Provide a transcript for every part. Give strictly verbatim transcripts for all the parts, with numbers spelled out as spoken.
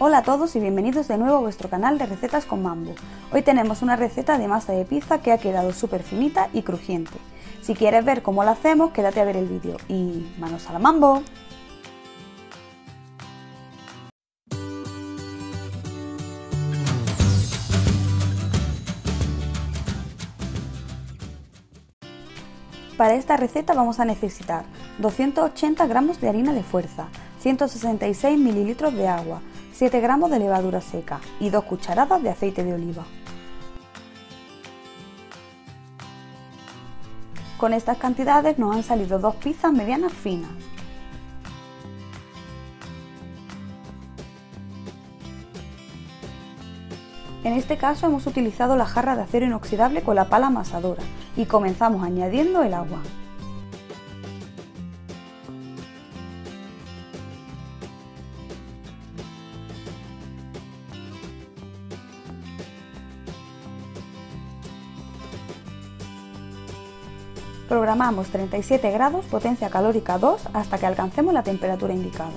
Hola a todos y bienvenidos de nuevo a vuestro canal de recetas con mambo. Hoy tenemos una receta de masa de pizza que ha quedado súper finita y crujiente. Si quieres ver cómo la hacemos, quédate a ver el vídeo y ¡manos a la mambo! Para esta receta vamos a necesitar doscientos ochenta gramos de harina de fuerza, ciento sesenta y seis mililitros de agua, siete gramos de levadura seca y dos cucharadas de aceite de oliva. Con estas cantidades nos han salido dos pizzas medianas finas. En este caso hemos utilizado la jarra de acero inoxidable con la pala amasadora y comenzamos añadiendo el agua. Programamos treinta y siete grados, potencia calórica dos, hasta que alcancemos la temperatura indicada.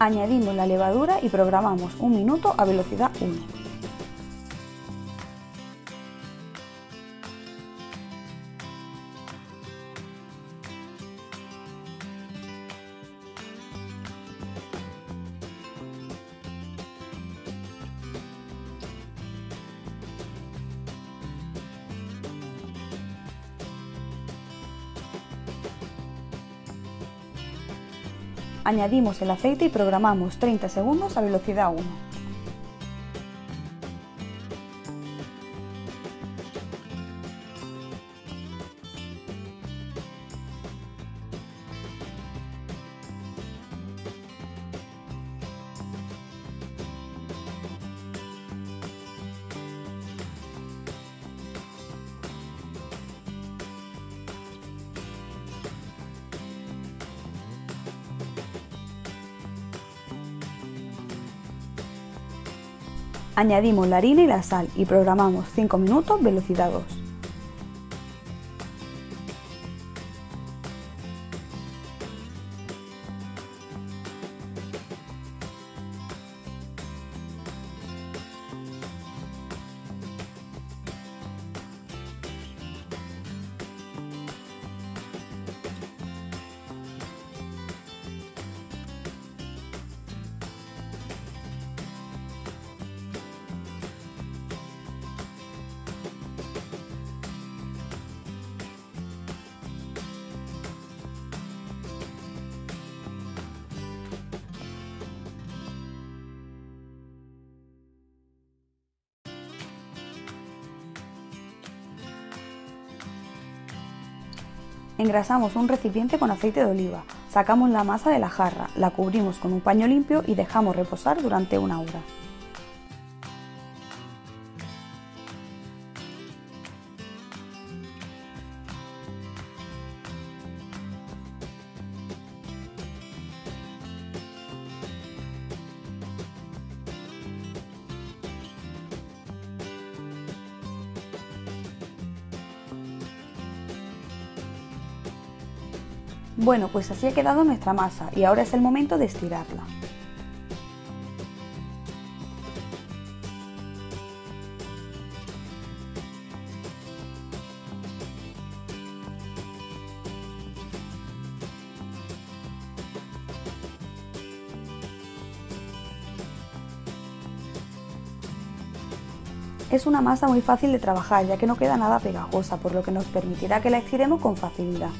Añadimos la levadura y programamos un minuto a velocidad uno. Añadimos el aceite y programamos treinta segundos a velocidad uno. Añadimos la harina y la sal y programamos cinco minutos, velocidad dos. Engrasamos un recipiente con aceite de oliva, sacamos la masa de la jarra, la cubrimos con un paño limpio y dejamos reposar durante una hora. Bueno, pues así ha quedado nuestra masa y ahora es el momento de estirarla. Es una masa muy fácil de trabajar ya que no queda nada pegajosa, por lo que nos permitirá que la estiremos con facilidad.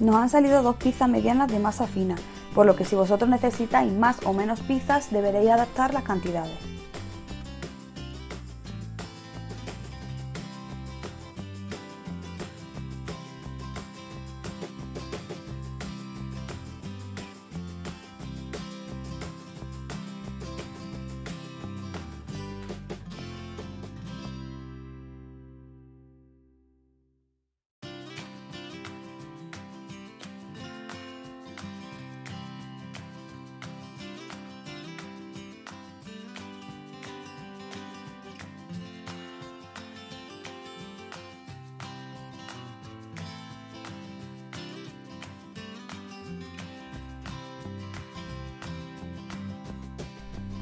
Nos han salido dos pizzas medianas de masa fina, por lo que si vosotros necesitáis más o menos pizzas deberéis adaptar las cantidades.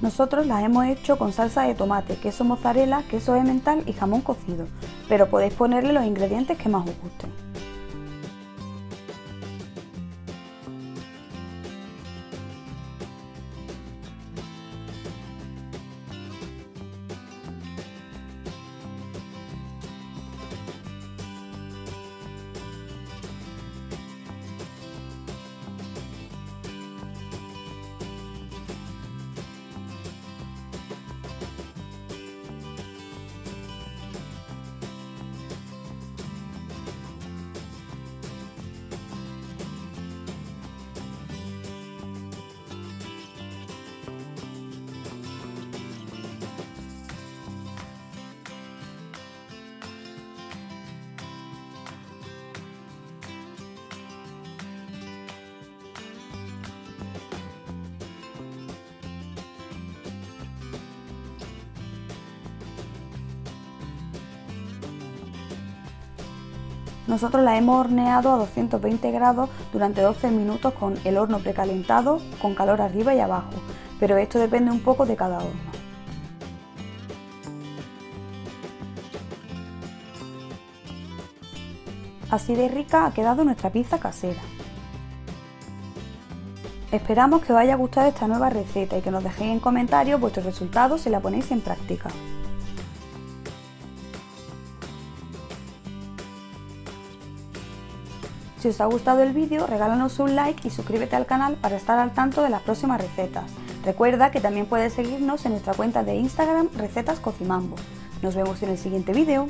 Nosotros las hemos hecho con salsa de tomate, queso mozzarella, queso emmental y jamón cocido, pero podéis ponerle los ingredientes que más os gusten. Nosotros la hemos horneado a doscientos veinte grados durante doce minutos con el horno precalentado, con calor arriba y abajo, pero esto depende un poco de cada horno. Así de rica ha quedado nuestra pizza casera. Esperamos que os haya gustado esta nueva receta y que nos dejéis en comentarios vuestros resultados si la ponéis en práctica. Si os ha gustado el vídeo, regálanos un like y suscríbete al canal para estar al tanto de las próximas recetas. Recuerda que también puedes seguirnos en nuestra cuenta de Instagram Recetas Cocimambo. Nos vemos en el siguiente vídeo.